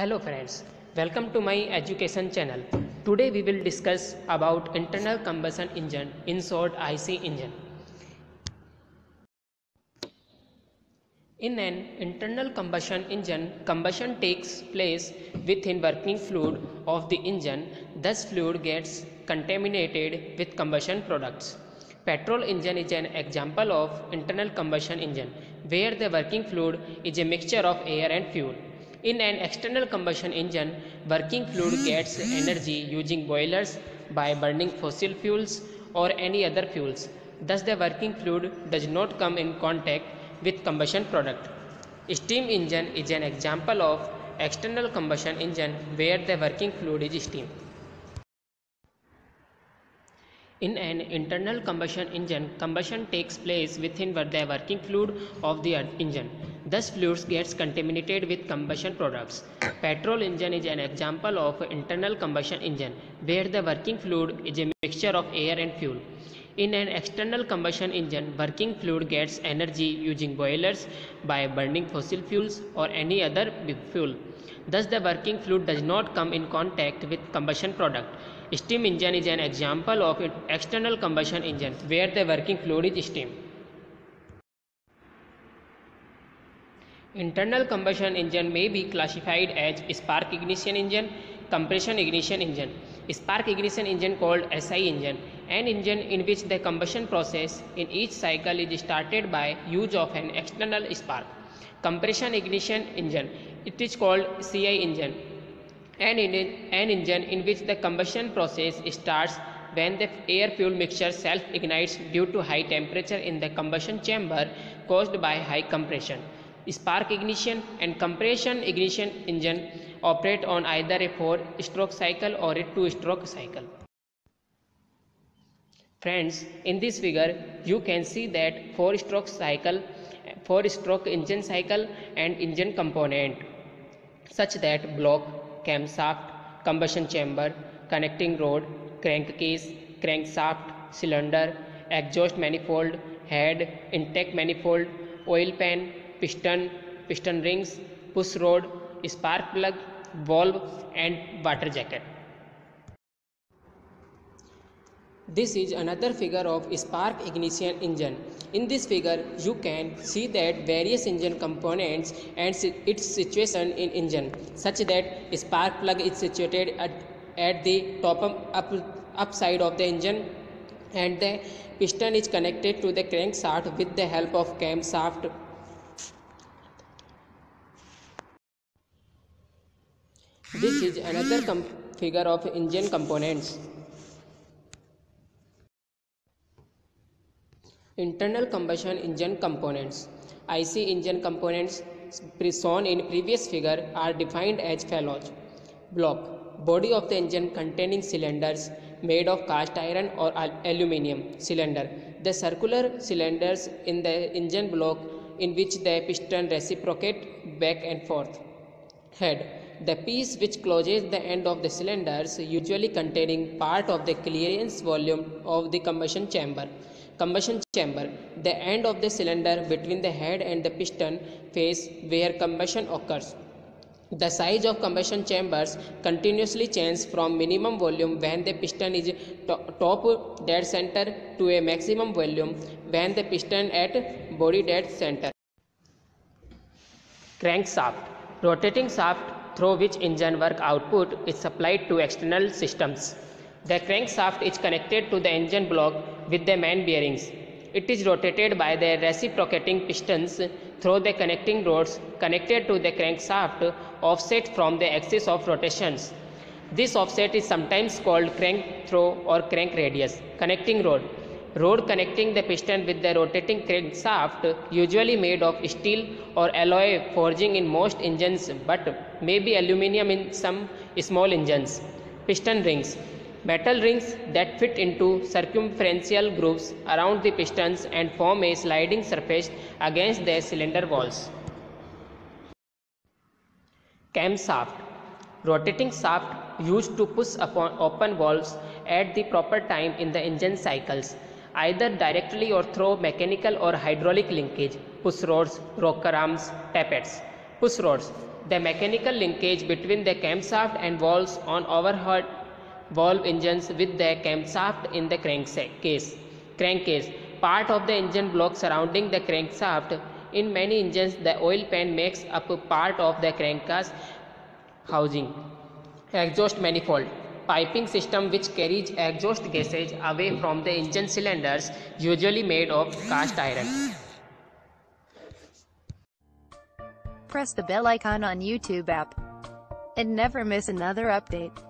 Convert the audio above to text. Hello friends, welcome to my education channel. Today we will discuss about internal combustion engine, in short ICE engine. In an internal combustion engine, combustion takes place within working fluid of the engine, thus fluid gets contaminated with combustion products. Petrol engine is an example of internal combustion engine where the working fluid is a mixture of air and fuel. In an external combustion engine, working fluid gets energy using boilers by burning fossil fuels or any other fuels. Thus, the working fluid does not come in contact with combustion product. Steam engine is an example of external combustion engine where the working fluid is steam. In an internal combustion engine, combustion takes place within the working fluid of the engine. Thus, fluids gets contaminated with combustion products. Petrol engine is an example of internal combustion engine where the working fluid is a mixture of air and fuel. In an external combustion engine, working fluid gets energy using boilers by burning fossil fuels or any other fuel. Thus, the working fluid does not come in contact with combustion product. Steam engine is an example of an external combustion engine where the working fluid is steam. Internal combustion engine may be classified as spark ignition engine, compression ignition engine. Spark ignition engine called SI engine, an engine in which the combustion process in each cycle is started by use of an external spark. Compression ignition engine, it is called CI engine, an engine in which the combustion process starts when the air-fuel mixture self-ignites due to high temperature in the combustion chamber caused by high compression. Spark ignition and compression ignition engine operate on either a 4-stroke cycle or a 2-stroke cycle. Friends, in this figure, you can see that 4-stroke engine cycle and engine component such that block, camshaft, combustion chamber, connecting rod, crankcase, crankshaft, cylinder, exhaust manifold, head, intake manifold, oil pan, piston, piston rings, push rod, spark plug, valve and water jacket. This is another figure of spark ignition engine. In this figure, you can see that various engine components and its situation in engine, such that spark plug is situated at the top upside of the engine, and the piston is connected to the crankshaft with the help of camshaft. This is another figure of engine components. Internal combustion engine components. ICE engine components shown in previous figure are defined as follows. Block, body of the engine containing cylinders made of cast iron or aluminum cylinder. The circular cylinders in the engine block in which the piston reciprocate back and forth. Head, the piece which closes the end of the cylinders, usually containing part of the clearance volume of the combustion chamber. Combustion chamber, the end of the cylinder between the head and the piston face where combustion occurs. The size of combustion chambers continuously changes from minimum volume when the piston is top dead center to a maximum volume when the piston at body dead center. Crankshaft, rotating shaft through which engine work output is supplied to external systems. The crankshaft is connected to the engine block with the main bearings. It is rotated by the reciprocating pistons through the connecting rods connected to the crankshaft, offset from the axis of rotations. This offset is sometimes called crank throw or crank radius. Connecting rod, rod connecting the piston with the rotating crankshaft, usually made of steel or alloy forging in most engines but may be aluminium in some small engines. Piston rings, metal rings that fit into circumferential grooves around the pistons and form a sliding surface against the cylinder walls. Camshaft, rotating shaft used to push upon open valves at the proper time in the engine cycles, either directly or through mechanical or hydraulic linkage. Push rods, rocker arms, tappets. Push rods, The mechanical linkage between the camshaft and valves on overhead valve engines with the camshaft in the crankcase. Part of the engine block surrounding the crankshaft. In many engines, the oil pan makes up part of the crankcase housing. Exhaust manifold. Piping system which carries exhaust gases away from the engine cylinders, usually made of cast iron. Press the bell icon on YouTube app and never miss another update.